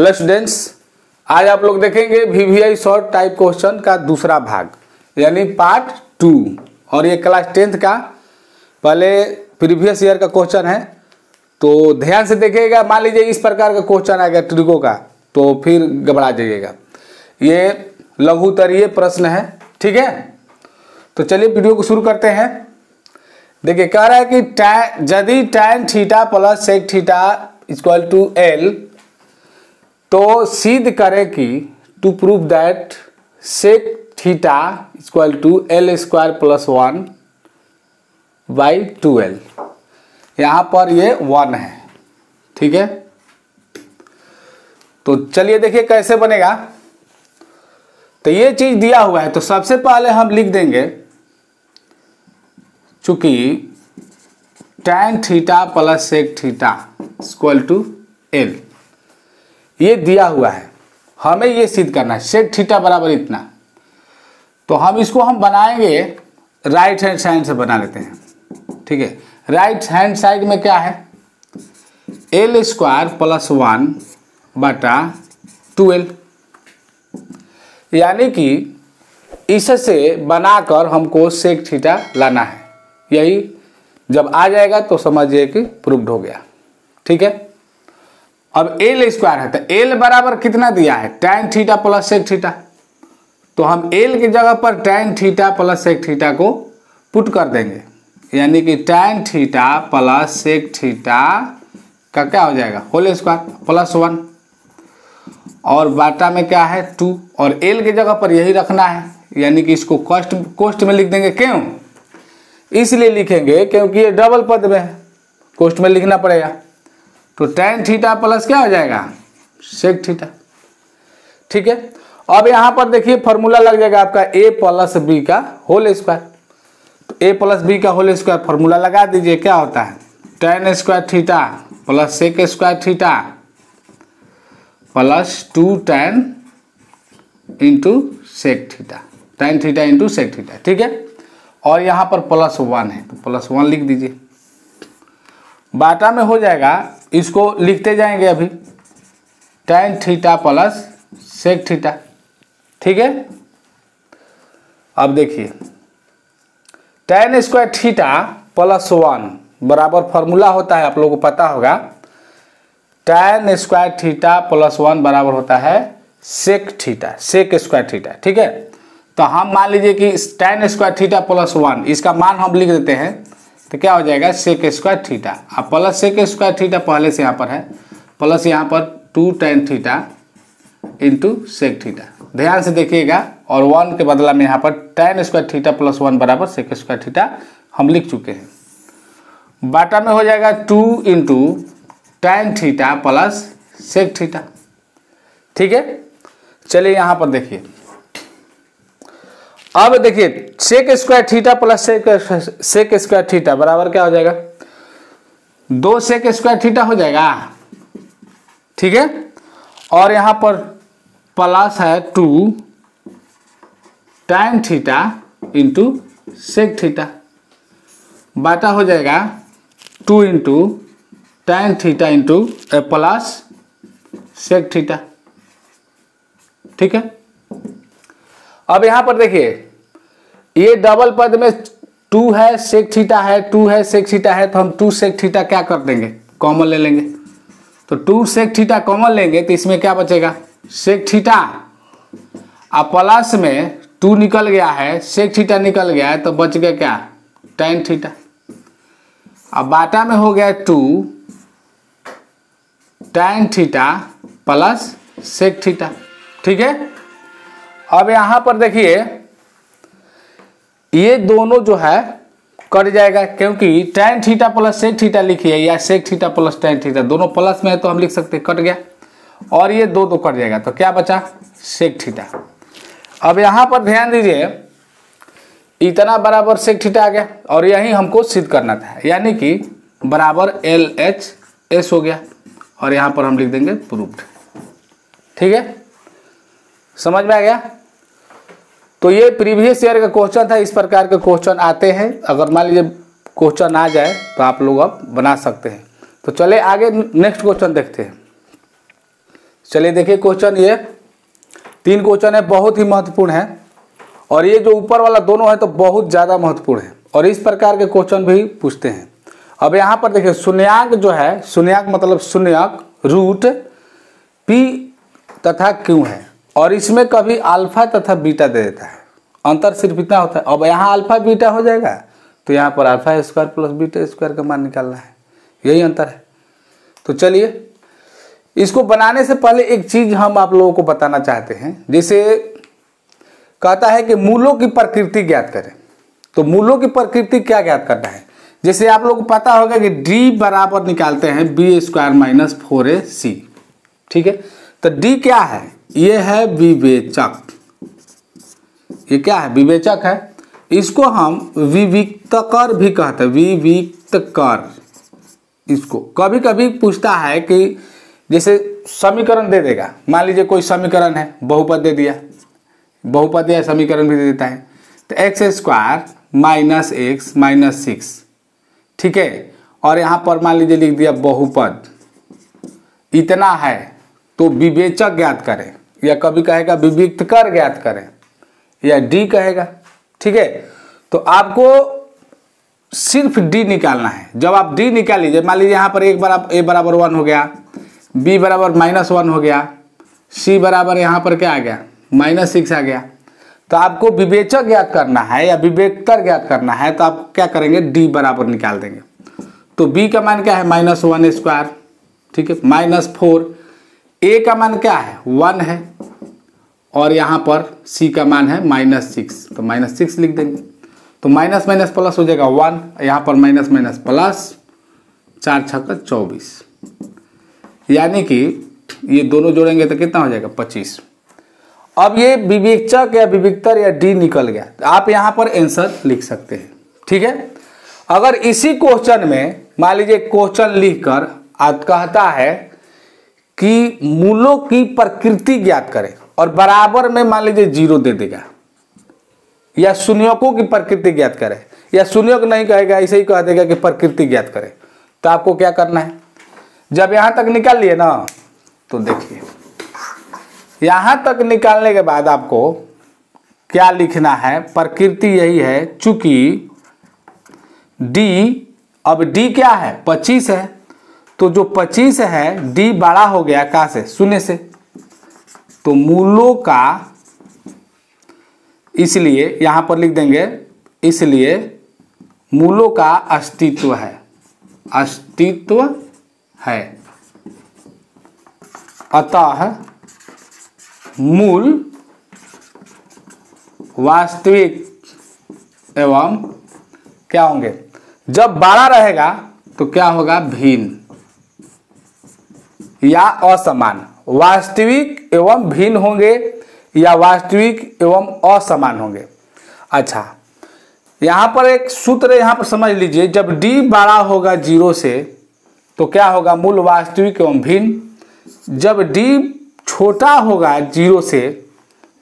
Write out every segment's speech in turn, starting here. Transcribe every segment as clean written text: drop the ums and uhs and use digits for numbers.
Hello students, आज आप लोग देखेंगे वीवीआई शॉर्ट टाइप क्वेश्चन का दूसरा भाग यानी पार्ट 2 और ये क्लास 10th का पहले प्रीवियस ईयर का क्वेश्चन है। तो ध्यान से देखिएगा, मान लीजिए इस प्रकार का क्वेश्चन आ गया ट्रिकों का तो फिर घबरा जाइएगा, ये लघुत्तरीय प्रश्न है। ठीक है, तो चलिए वीडियो को शुरू करते हैं। देखिए कह रहा है कि यदि tan theta plus sec theta equal to L तो सिद्ध करें कि to prove that sec theta equal to L square plus 1/2l। यहाँ पर ये 1 है, ठीक है। तो चलिए देखिए कैसे बनेगा। तो ये चीज दिया हुआ है, तो सबसे पहले हम लिख देंगे चूंकि tan theta plus sec theta equal to L ये दिया हुआ है, हमें ये सिद्ध करना है सेक थीटा बराबर इतना। तो हम इसको हम बनाएंगे राइट हैंड साइड से बना लेते हैं, ठीक है। राइट हैंड साइड में क्या है, एल स्क्वायर प्लस 1/2l, यानी कि इससे बनाकर हमको सेक थीटा लाना है। यही जब आ जाएगा तो समझिए कि प्रूव्ड हो गया, ठीक है। अब एल स्क्वायर है तो एल बराबर कितना दिया है, tan theta plus sec theta. तो हम एल की जगह पर tan theta plus sec theta को पुट कर देंगे, यानी कि tan theta plus sec theta का क्या हो जाएगा होल स्क्वायर प्लस 1 और बाटा में क्या है 2 और एल की जगह पर यही रखना है, यानी कि इसको कोष्ट में लिख देंगे। क्यों इसलिए लिखेंगे क्योंकि ये डबल पद में है, कोष्ट में लिखना पड़ेगा। तो tan थीटा प्लस क्या हो जाएगा sec थीटा, ठीक है। अब यहाँ पर देखिए फॉर्मूला लग जाएगा आपका a प्लस बी का होल स्क्वायर। तो a प्लस बी का होल स्क्वायर फॉर्मूला लगा दीजिए, क्या होता है tan square theta plus sec square theta plus 2 tan into sec theta, tan theta into sec theta, ठीक है। और यहाँ पर +1 है तो +1 लिख दीजिए। बाटा में हो जाएगा, इसको लिखते जाएंगे अभी tan theta plus sec theta, ठीक है। अब देखिए tan स्क्वायर थीटा प्लस 1 बराबर फॉर्मूला होता है, आप लोगों को पता होगा, tan स्क्वायर थीटा प्लस 1 बराबर होता है sec theta, sec square theta, ठीक है। तो हम मान लीजिए कि tan स्क्वायर थीटा प्लस 1 इसका मान हम लिख देते हैं तो क्या हो जाएगा सेक स्क्वायर थीटा। अब प्लस सेक स्क्वायर थीटा पहले से यहाँ पर है, प्लस यहाँ पर 2 tan theta into sec theta. ध्यान से देखिएगा, और 1 के बदला में यहाँ पर tan स्क्वायर थीटा प्लस 1 बराबर सेक स्क्वायर थीटा हम लिख चुके हैं। बाटा में हो जाएगा 2 into tan theta plus sec theta, ठीक है। चलिए यहाँ पर देखिए, अब देखिए sec square theta plus sec square theta बराबर क्या हो जाएगा 2 सेक स्क्वायर थीटा हो जाएगा, ठीक है। और यहाँ पर प्लस है 2 tan theta into sec theta, बाटा हो जाएगा 2 into tan theta into plus sec theta, ठीक है। अब यहाँ पर देखिए ये डबल पद में 2 है सेक थीटा है, 2 है सेक थीटा है, तो हम 2 सेक थीटा क्या कर देंगे कॉमन ले लेंगे। तो 2 सेक थीटा कॉमन लेंगे तो इसमें क्या बचेगा सेक थीटा, और प्लस में 2 निकल गया है सेक थीटा निकल गया है तो बच गया क्या tan थीटा। अब बाटा में हो गया 2 tan theta plus sec theta, ठीक है। अब यहाँ पर देखिए ये दोनों जो है कट जाएगा, क्योंकि tan theta plus sec theta लिखिए या sec theta plus tan theta दोनों प्लस में है तो हम लिख सकते हैं कट गया, और ये 2 कट जाएगा तो क्या बचा सेक थीटा। अब यहाँ पर ध्यान दीजिए इतना बराबर सेक थीटा आ गया और यही हमको सिद्ध करना था, यानी कि बराबर LHS हो गया और यहाँ पर हम लिख देंगे प्रूव्ड, ठीक है। समझ में आ गया। तो ये प्रीवियस ईयर का क्वेश्चन था, इस प्रकार के क्वेश्चन आते हैं, अगर मान लीजिए क्वेश्चन आ जाए तो आप लोग अब बना सकते हैं। तो चले आगे नेक्स्ट क्वेश्चन देखते हैं। चलिए देखिए क्वेश्चन, ये तीन क्वेश्चन है, बहुत ही महत्वपूर्ण है और ये जो ऊपर वाला दोनों है तो बहुत ज़्यादा महत्वपूर्ण है और इस प्रकार के क्वेश्चन भी पूछते हैं। अब यहाँ पर देखिए शून्यांक जो है, शून्यांक मतलब शून्यक रूट पी तथा क्यू है और इसमें कभी अल्फा तथा बीटा दे देता है, अंतर सिर्फ इतना होता है। अब यहाँ अल्फा बीटा हो जाएगा तो यहाँ पर alpha square plus beta square का मान निकालना है, यही अंतर है। तो चलिए इसको बनाने से पहले एक चीज़ हम आप लोगों को बताना चाहते हैं, जैसे कहता है कि मूलों की प्रकृति ज्ञात करें, तो मूलों की प्रकृति क्या ज्ञात करना है। जैसे आप लोगों को पता होगा कि d बराबर निकालते हैं बी स्क्वायर माइनस 4ac, ठीक है। तो d क्या है, ये है विवेचक, ये क्या है, विवेचक है। इसको हम विविक्तकर भी कहते हैं, विविक्तकर। इसको कभी कभी पूछता है कि जैसे समीकरण दे देगा, मान लीजिए कोई समीकरण है, बहुपद दे दिया, बहुपद या समीकरण भी दे देता है, तो X square minus X minus 6, ठीक है। और यहाँ पर मान लीजिए लिख दिया बहुपद इतना है, तो विवेचक ज्ञात करें या कभी कहेगा विविक्तकर ज्ञात करें या डी कहेगा, ठीक है। तो आपको सिर्फ डी निकालना है। जब आप डी निकाल लीजिए, मान लीजिए यहाँ पर ए बराबर 1 हो गया, बी बराबर माइनस 1 हो गया, सी बराबर यहाँ पर क्या आ गया माइनस 6 आ गया। तो आपको विवेचक ज्ञात करना है या विवेकतर ज्ञात करना है, तो आप क्या करेंगे डी बराबर निकाल देंगे। तो बी का मान क्या है माइनस 1 स्क्वायर, ठीक है, माइनस 4। ए का मान क्या है 1 है और यहाँ पर सी का मान है माइनस 6, तो माइनस 6 लिख देंगे। तो माइनस माइनस प्लस हो जाएगा 1, यहाँ पर माइनस माइनस प्लस, 4 × 6 = 24, यानी कि ये दोनों जोड़ेंगे तो कितना हो जाएगा 25। अब ये विवेचक या विविक्तर या डी निकल गया, तो आप यहाँ पर आंसर लिख सकते हैं, ठीक है। अगर इसी क्वेश्चन में मान लीजिए क्वेश्चन लिखकर आप कहता है कि मूलों की प्रकृति ज्ञात करें और बराबर में मान लीजिए 0 दे देगा, या शून्यकों की प्रकृति ज्ञात करें या शून्यक नहीं कहेगा, ऐसे ही कह देगा कि प्रकृति ज्ञात करें। तो आपको क्या करना है, जब यहाँ तक निकाल लिए ना, तो देखिए यहाँ तक निकालने के बाद आपको क्या लिखना है, प्रकृति यही है, चूंकि d, अब d क्या है 25 है, तो जो 25 है d बड़ा हो गया कहाँ से, शून्य से। तो मूलों का, इसलिए यहाँ पर लिख देंगे, इसलिए मूलों का अस्तित्व है, अस्तित्व है, अतः मूल वास्तविक एवं क्या होंगे, जब बड़ा रहेगा तो क्या होगा भिन्न या असमान, वास्तविक एवं भिन्न होंगे या वास्तविक एवं असमान होंगे। अच्छा, यहाँ पर एक सूत्र यहाँ पर समझ लीजिए, जब d बड़ा होगा 0 से तो क्या होगा मूल वास्तविक एवं भिन्न, जब d छोटा होगा 0 से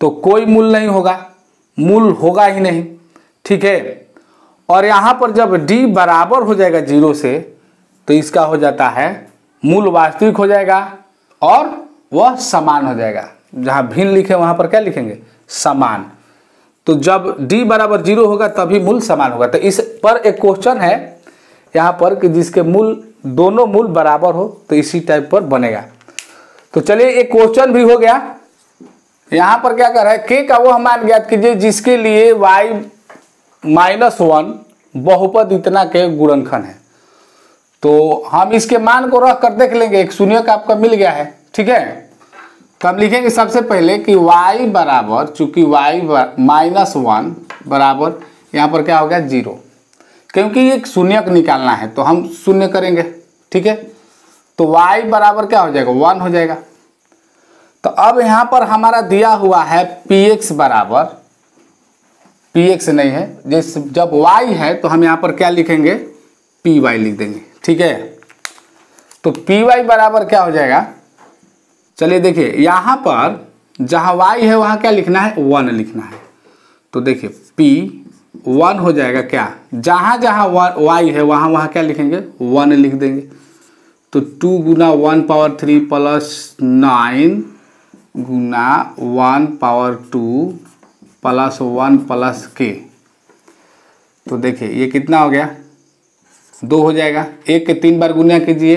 तो कोई मूल नहीं होगा, मूल होगा ही नहीं, ठीक है। और यहाँ पर जब d बराबर हो जाएगा 0 से तो इसका हो जाता है मूल वास्तविक हो जाएगा और वह समान हो जाएगा, जहाँ भिन्न लिखे वहाँ पर क्या लिखेंगे समान। तो जब d बराबर 0 होगा तभी मूल समान होगा। तो इस पर एक क्वेश्चन है यहाँ पर कि जिसके मूल दोनों मूल बराबर हो, तो इसी टाइप पर बनेगा। तो चलिए एक क्वेश्चन भी हो गया। यहाँ पर क्या कर रहा है, के का वो मान ज्ञात कीजिए जिसके लिए y माइनस 1 बहुपद इतना के गुणनखन है। तो हम इसके मान को रख कर देख लेंगे, एक शून्यक आपका मिल गया है, ठीक है। तो हम लिखेंगे सबसे पहले कि y बराबर, चूंकि y माइनस 1 बराबर यहाँ पर क्या हो गया 0, क्योंकि एक शून्यक निकालना है तो हम शून्य करेंगे, ठीक है। तो y बराबर क्या हो जाएगा 1 हो जाएगा। तो अब यहाँ पर हमारा दिया हुआ है px बराबर, px नहीं है, जैसे जब y है तो हम यहाँ पर क्या लिखेंगे py लिख देंगे, ठीक है। तो py बराबर क्या हो जाएगा, चलिए देखिए यहाँ पर जहाँ y है वहाँ क्या लिखना है 1 लिखना है। तो देखिए p 1 हो जाएगा क्या, जहाँ जहाँ y है वहाँ क्या लिखेंगे 1 लिख देंगे। तो 2 गुना 1 पावर 3 प्लस 9 गुना 1 पावर 2 प्लस 1 प्लस के। तो देखिए ये कितना हो गया, 2 हो जाएगा। 1 के 3 बार गुना कीजिए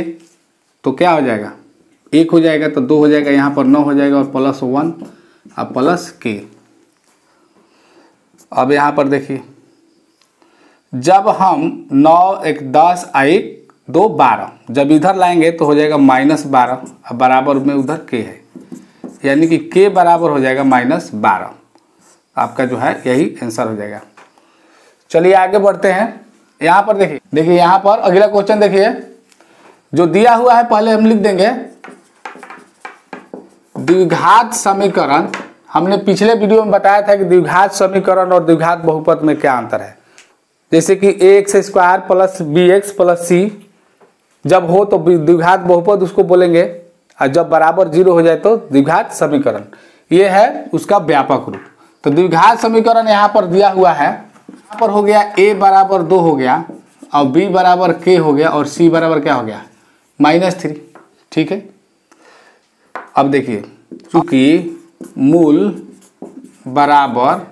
तो क्या हो जाएगा, 1 हो जाएगा तो 2 हो जाएगा, यहाँ पर 9 हो जाएगा और प्लस 1 और प्लस के। अब यहाँ पर देखिए जब हम 9 1 10 1 2 12 जब इधर लाएंगे तो हो जाएगा -12 और बराबर में उधर के है, यानी कि के बराबर हो जाएगा -12। आपका जो है यही आंसर हो जाएगा। चलिए आगे बढ़ते हैं। यहाँ पर देखिए यहाँ पर अगला क्वेश्चन देखिए जो दिया हुआ है, पहले हम लिख देंगे द्विघात समीकरण। हमने पिछले वीडियो में बताया था कि द्विघात समीकरण और द्विघात बहुपद में क्या अंतर है। जैसे कि ax² plus bx plus C जब हो तो द्विघात बहुपद उसको बोलेंगे, और जब बराबर 0 हो जाए तो द्विघात समीकरण। ये है उसका व्यापक रूप। तो द्विघात समीकरण यहाँ पर दिया हुआ है, यहाँ पर हो गया a बराबर 2 हो गया और b बराबर k हो गया और c बराबर क्या हो गया -3। ठीक है। अब देखिए चूंकि मूल बराबर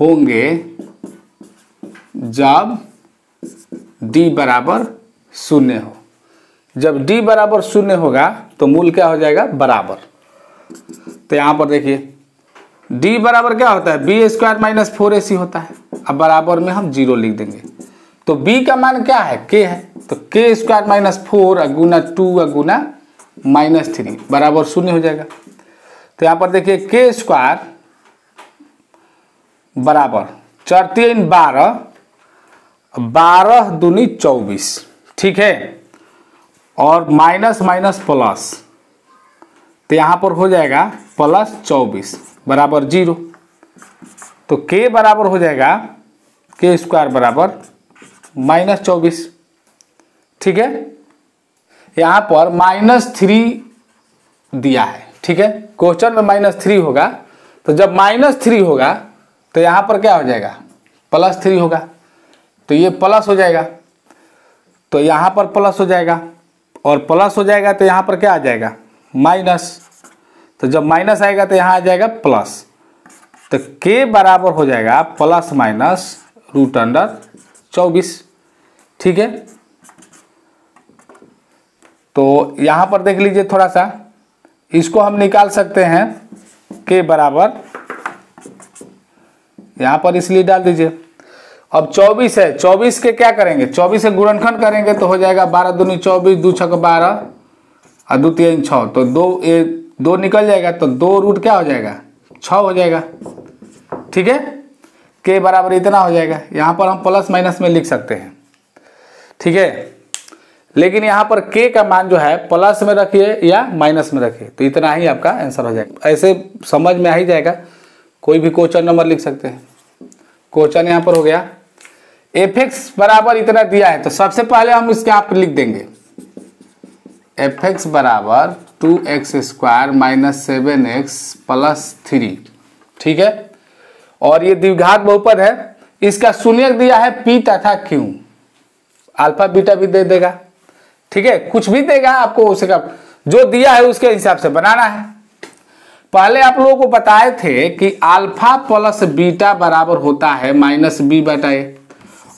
होंगे जब d बराबर 0 हो। जब d बराबर 0 होगा तो मूल क्या हो जाएगा, बराबर। तो यहाँ पर देखिए d बराबर क्या होता है, b² - 4ac होता है। अब बराबर में हम 0 लिख देंगे। तो b का मान क्या है, k है। तो k² - 4 गुना 2 गुना -3 बराबर 0 हो जाएगा। तो यहाँ पर देखिए k² = 4×3 = 12, 12×2 = 24। ठीक है। और माइनस प्लस, तो यहाँ पर हो जाएगा +24 = 0। तो k बराबर हो जाएगा k² = -24। ठीक है। यहाँ पर -3 दिया है। ठीक है। क्वेश्चन में -3 होगा, तो जब -3 होगा तो यहाँ पर क्या हो जाएगा, +3 होगा। तो ये प्लस हो जाएगा, तो यहाँ पर प्लस हो जाएगा और प्लस हो जाएगा तो यहाँ पर क्या आ जाएगा, माइनस। तो जब माइनस आएगा तो यहाँ आ जाएगा प्लस। तो k बराबर हो जाएगा ± √24। ठीक है। तो यहाँ पर देख लीजिए थोड़ा सा, इसको हम निकाल सकते हैं k बराबर, यहाँ पर इसलिए डाल दीजिए। अब 24 है, 24 के क्या करेंगे, 24 से गुणनखंड करेंगे तो हो जाएगा 12×2 = 24, 2×6 = 12 और 2×3 = 6। तो 2 निकल जाएगा, तो 2 रूट क्या हो जाएगा, 6 हो जाएगा। ठीक है। k बराबर इतना हो जाएगा। यहाँ पर हम ± में लिख सकते हैं। ठीक है। लेकिन यहाँ पर k का मान जो है प्लस में रखिए या माइनस में रखिए, तो इतना ही आपका आंसर हो जाएगा। ऐसे समझ में आ ही जाएगा, कोई भी क्वेश्चन नंबर लिख सकते हैं। क्वेश्चन यहाँ पर हो गया fx बराबर इतना दिया है, तो सबसे पहले हम इसके आप लिख देंगे fx बराबर 2x² - 7x + 3। ठीक है। और ये द्विघात बहुपद है, इसका शून्यक दिया है p तथा q, अल्फा बीटा भी दे देगा। ठीक है। कुछ भी देगा आपको, उसका जो दिया है उसके हिसाब से बनाना है। पहले आप लोगों को बताए थे कि α + β बराबर होता है -b/a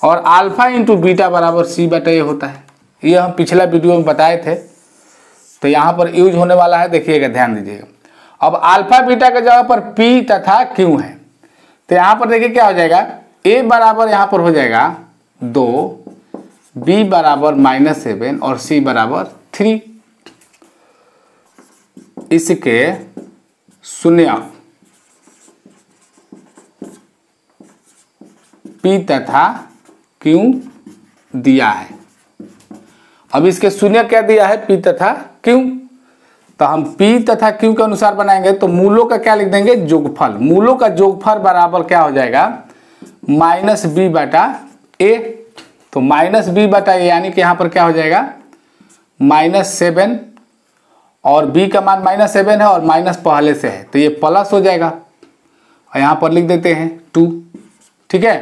और α × β बराबर c/a होता है। ये हम पिछला वीडियो में बताए थे, तो यहाँ पर यूज होने वाला है। देखिएगा, ध्यान दीजिएगा। अब α β के जगह पर p तथा q है, तो यहाँ पर देखिए क्या हो जाएगा, a बराबर यहाँ पर हो जाएगा 2, b बराबर -7 और c बराबर 3। इसके शून्यक p तथा q दिया है। अब इसके शून्यक क्या दिया है, p तथा q। तो हम p तथा q के अनुसार बनाएंगे, तो मूलों का क्या लिख देंगे, जोगफल। मूलों का जोगफल बराबर क्या हो जाएगा, -b/a। तो -b/a यानी कि यहाँ पर क्या हो जाएगा, -7 और b का मान -7 है और माइनस पहले से है, तो ये प्लस हो जाएगा। और यहाँ पर लिख देते हैं 2। ठीक है।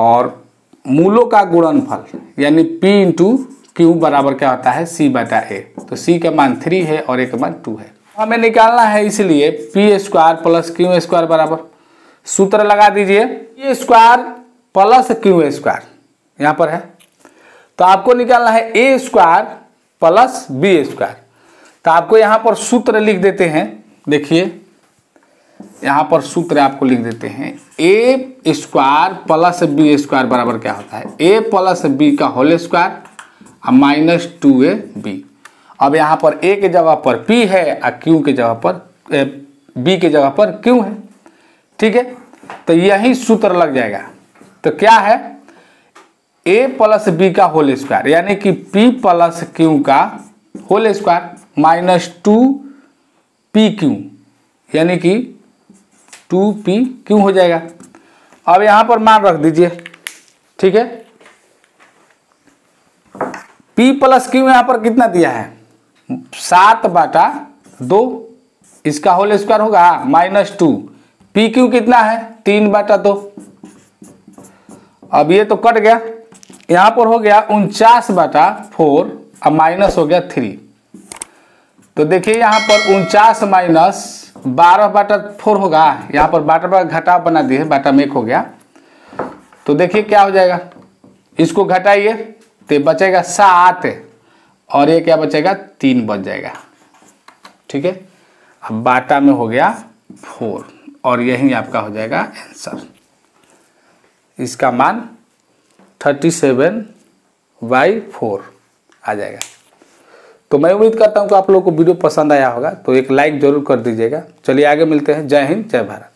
और मूलों का गुणनफल यानी p Q बराबर क्या होता है C बटा A। तो C का मान 3 है और A का मान 2 है। हमें निकालना है, इसलिए P square plus Q square बराबर, सूत्र लगा दीजिए P square plus Q square यहाँ पर है, तो आपको निकालना है A square plus B square. तो आपको यहाँ पर सूत्र लिख देते हैं, देखिए यहाँ पर सूत्र आपको लिख देते हैं A square plus B square बराबर क्या होता है ए प्लस बी का होल स्क्वायर और माइनस 2ab। अब यहाँ पर a के जगह पर p है और q के जगह पर b के जगह पर q है, ठीक है। तो यही सूत्र लग जाएगा, तो क्या है a प्लस बी का होल स्क्वायर यानी कि p प्लस क्यू का होल स्क्वायर माइनस 2pq यानी कि 2pq हो जाएगा। अब यहाँ पर मान रख दीजिए, ठीक है। p प्लस क्यू यहाँ पर कितना दिया है 7/2, इसका होल स्क्वायर होगा माइनस 2। पी क्यू कितना है 3/2। अब ये तो कट गया, यहाँ पर हो गया 49/4 और माइनस हो गया 3। तो देखिए यहाँ पर 49 माइनस 12/4 होगा, यहाँ पर बाटा पर घटाव बना दिए, बाटा में 1 हो गया। तो देखिए क्या हो जाएगा, इसको घटाइए तो बचेगा 7 और ये क्या बचेगा 3 बच जाएगा, ठीक है। अब बाटा में हो गया 4 और यही आपका हो जाएगा आंसर। इसका मान 37/4 आ जाएगा। तो मैं उम्मीद करता हूँ कि आप लोगों को वीडियो पसंद आया होगा, तो एक लाइक जरूर कर दीजिएगा। चलिए आगे मिलते हैं। जय हिंद जय भारत।